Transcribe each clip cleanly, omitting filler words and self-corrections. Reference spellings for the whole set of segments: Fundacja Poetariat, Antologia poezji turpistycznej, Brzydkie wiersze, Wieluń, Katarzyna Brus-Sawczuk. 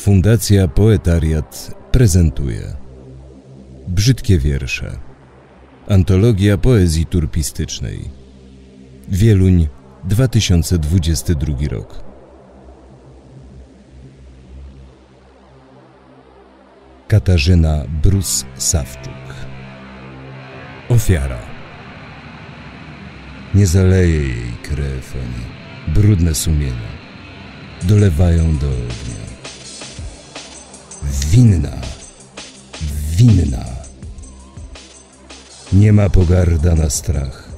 Fundacja Poetariat prezentuje Brzydkie wiersze. Antologia poezji turpistycznej. Wieluń, 2022 rok. Katarzyna Brus-Sawczuk. Ofiara. Nie zaleje jej krew ani brudne sumienia. Dolewają do ognia. Winna, winna. Nie ma pogarda na strach.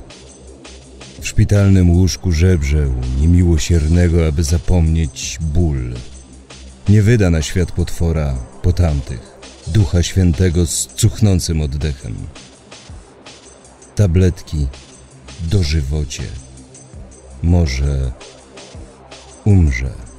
W szpitalnym łóżku żebrze u niemiłosiernego, aby zapomnieć ból. Nie wyda na świat potwora po tamtych, Ducha Świętego z cuchnącym oddechem. Tabletki, dożywocie. Może umrze.